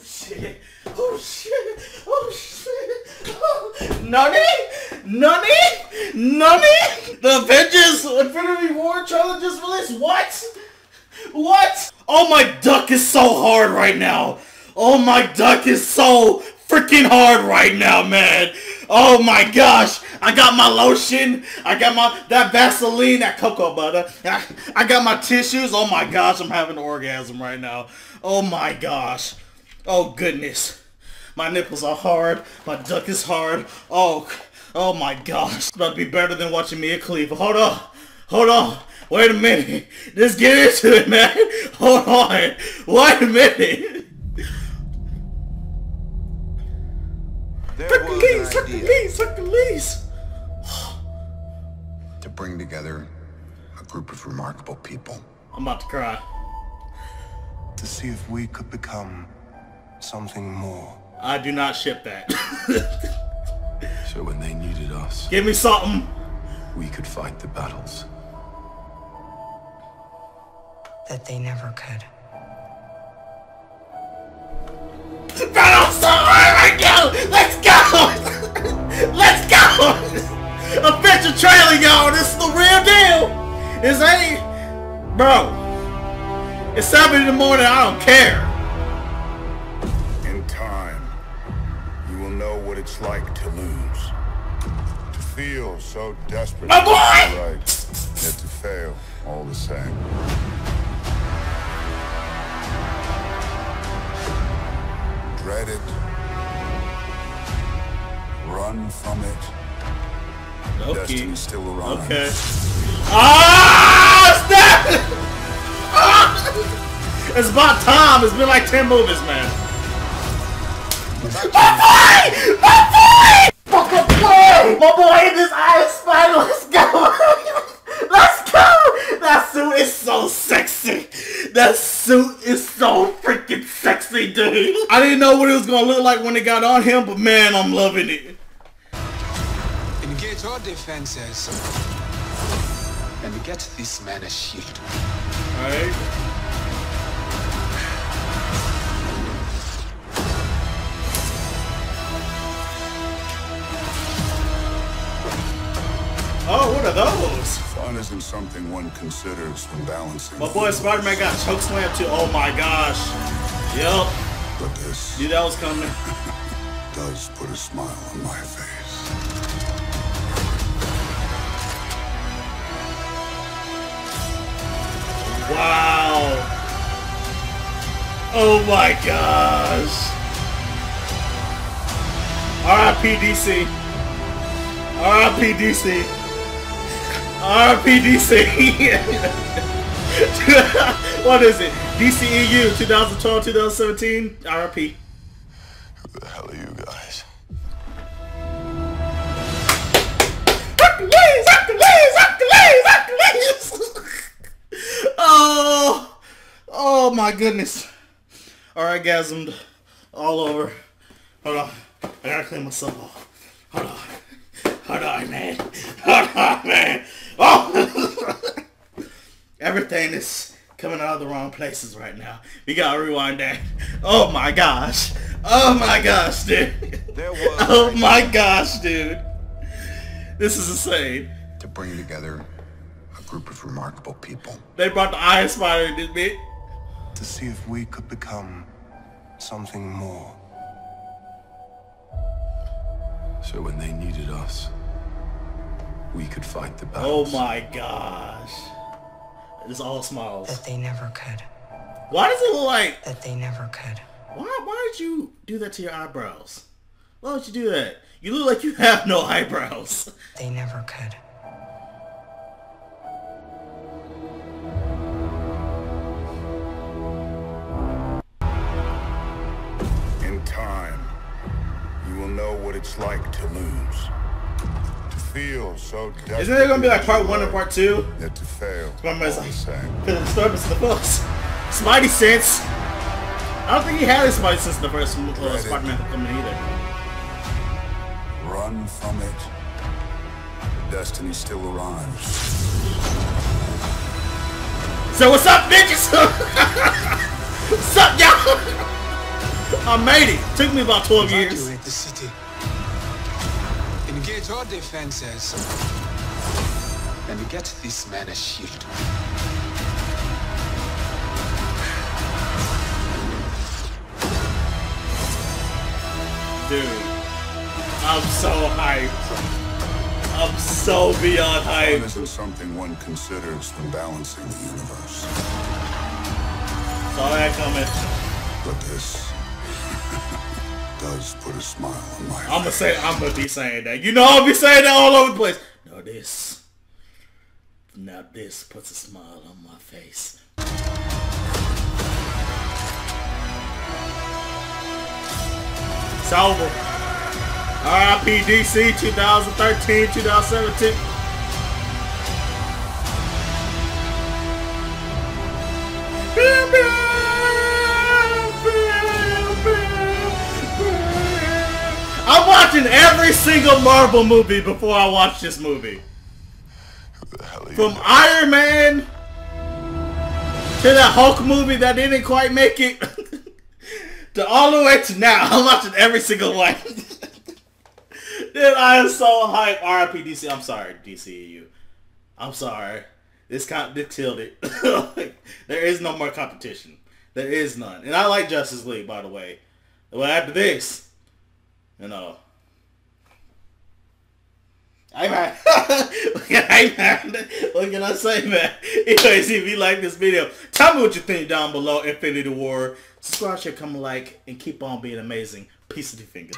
Oh shit! Oh shit! Oh shit! Oh. Nani? Nani? Nani? The Avengers Infinity War trailer just released? What? What? Oh, my duck is so hard right now. Oh, my duck is so freaking hard right now, man. Oh my gosh, I got my lotion, I got my, that Vaseline, that cocoa butter, I got my tissues. Oh my gosh, I'm having an orgasm right now. Oh my gosh. Oh goodness. My nipples are hard, my duck is hard. Oh my gosh. It's about to be better than watching Mia Khalifa. Hold on, hold on, wait a minute. Let's get into it, man. Hold on, wait a minute. Suck the leaves, suck the leaves, suck the leaves. To bring together a group of remarkable people. I'm about to cry. To see if we could become something more. I do not ship that. So when they needed us, give me something. We could fight the battles that they never could. That I'm so hard right now! Let's go! Let's go! Adventure trailer, y'all! This is the real deal! This ain't... Bro. It's 7 in the morning, I don't care. In time, you will know what it's like to lose. To feel so desperate... My boy! Right, yet to fail all the same. Dread it, run from it, okay. Destiny still arrives. Okay. Ah, snap! Ah! It's about time, it's been like 10 movies, man. My boy! My boy! Fucking boy! My boy in this Iron Spider, let's go! Let's go! That suit is so sexy! That suit is so freaking sexy, dude. I didn't know what it was gonna look like when it got on him, but man, I'm loving it. Engage all defenses and get this man a shield. Alright. Oh, what are those? Fun isn't something one considers when balancing. My boy Spider-Man got chokeslammed too. Oh my gosh. Yep. But this. Knew that was coming. Does put a smile on my face. Wow. Oh my gosh. RIP DC. RIP DC. RPDC. What is it? DCEU 2012-2017 RP. Who the hell are you guys? Oh, oh my goodness. Alright, gasmed all over. Hold on. I gotta clean myself off. Hold on. Hold on, man. Hold on, man. Oh! Everything is coming out of the wrong places right now. We gotta rewind that. Oh my gosh. Oh my gosh, dude. Oh my gosh, dude. This is insane. To bring together a group of remarkable people. They brought the Iron Spider, didn't they? To see if we could become something more. So when they needed us, we could fight the battles. Oh my gosh. It's all smiles. That they never could. Why does it look like... That they never could. Why did you do that to your eyebrows? Why would you do that? You look like you have no eyebrows. They never could. In time, you will know what it's like to lose. Feel so desperate. Isn't it gonna be like part 1 and part 2? Yet to fail. Remember, it's like, for the disturbance in the books. Spidey sense. I don't think he had his Spidey sense in the first Spider-Man coming either. Run from it. Destiny still arrives. So what's up, bitches? What's up, y'all? I made it. Took me about 12 years. Evacuate the city. Engage all defenses. And get this man a shield. Dude, I'm so hyped. I'm so beyond hyped. Time isn't something one considers when balancing the universe. Saw that coming. But this does put a smile on my face. I'm gonna be saying that. You know I'll be saying that all over the place. No, this. Now this puts a smile on my face. It's over. RIP DC 2013, 2017. I'm watching every single Marvel movie before I watch this movie. From Iron Man to that Hulk movie that didn't quite make it. All the way to now, I'm watching every single one. Dude, I am so hyped. RIP DC. I'm sorry, DCEU. I'm sorry. This killed it. Like, there is no more competition. There is none. And I like Justice League, by the way. Well, after this, you know, I'm mad. What can I say, man? Anyways, if you like this video, tell me what you think down below. Infinity War. Subscribe, share, come like, and keep on being amazing. Peace to the finger.